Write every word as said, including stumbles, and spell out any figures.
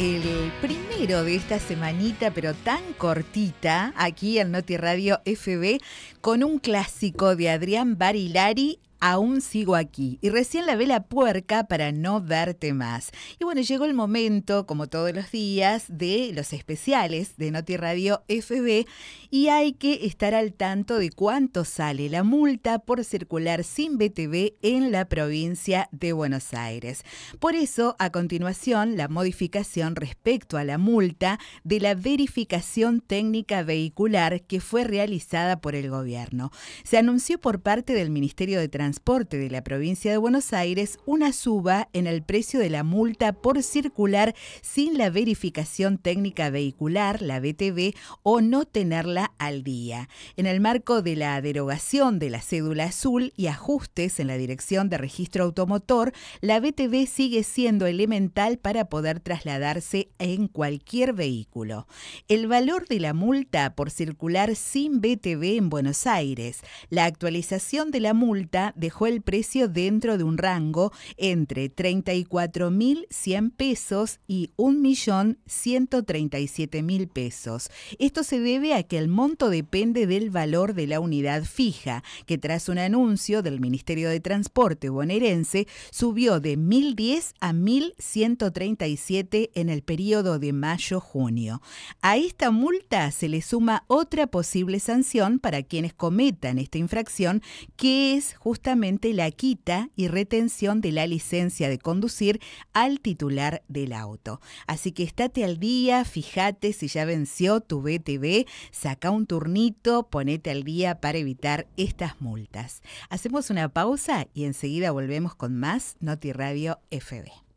El primero de esta semanita, pero tan cortita, aquí en Noti Radio F B, con un clásico de Adrián Barilari, Aún sigo aquí. Y recién lavé la puerca para no verte más. Y bueno, llegó el momento, como todos los días, de los especiales de Noti Radio F B, y hay que estar al tanto de cuánto sale la multa por circular sin V T V en la provincia de Buenos Aires. Por eso, a continuación, la modificación respecto a la multa de la verificación técnica vehicular que fue realizada por el gobierno. Se anunció por parte del Ministerio de Transporte Transporte de la provincia de Buenos Aires una suba en el precio de la multa por circular sin la verificación técnica vehicular, la V T V, o no tenerla al día. En el marco de la derogación de la cédula azul y ajustes en la Dirección de Registro Automotor, la V T V sigue siendo elemental para poder trasladarse en cualquier vehículo. El valor de la multa por circular sin V T V en Buenos Aires. La actualización de la multa dejó el precio dentro de un rango entre treinta y cuatro mil cien pesos y un millón ciento treinta y siete mil pesos. Esto se debe a que el monto depende del valor de la unidad fija, que tras un anuncio del Ministerio de Transporte bonaerense subió de mil diez a mil ciento treinta y siete en el periodo de mayo-junio. A esta multa se le suma otra posible sanción para quienes cometan esta infracción, que es justamente la quita y retención de la licencia de conducir al titular del auto. Así que estate al día, fíjate si ya venció tu V T V, saca un turnito, ponete al día para evitar estas multas. Hacemos una pausa y enseguida volvemos con más Noti Radio F B.